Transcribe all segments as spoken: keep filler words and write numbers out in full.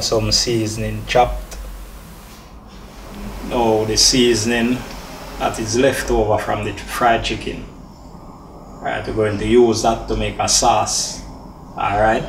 have some seasoning chopped. Now the seasoning that is left over from the fried chicken, right, we're going to use that to make a sauce. Alright.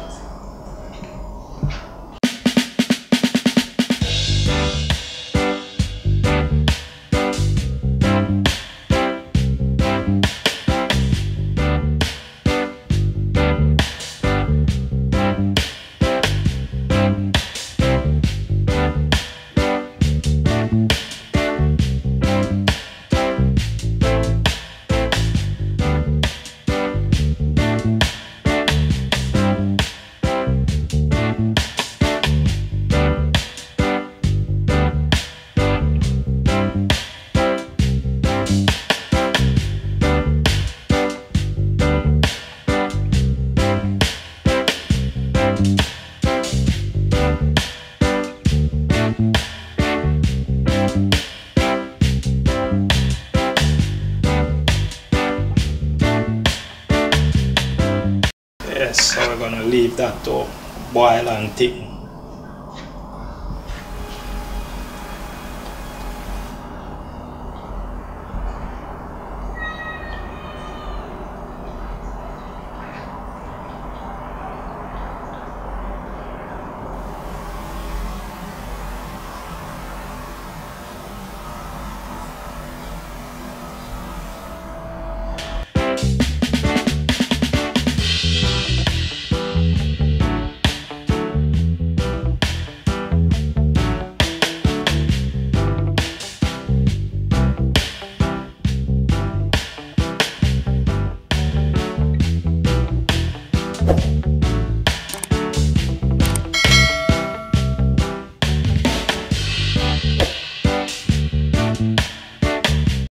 Yes, so we're going to leave that to boil and thicken.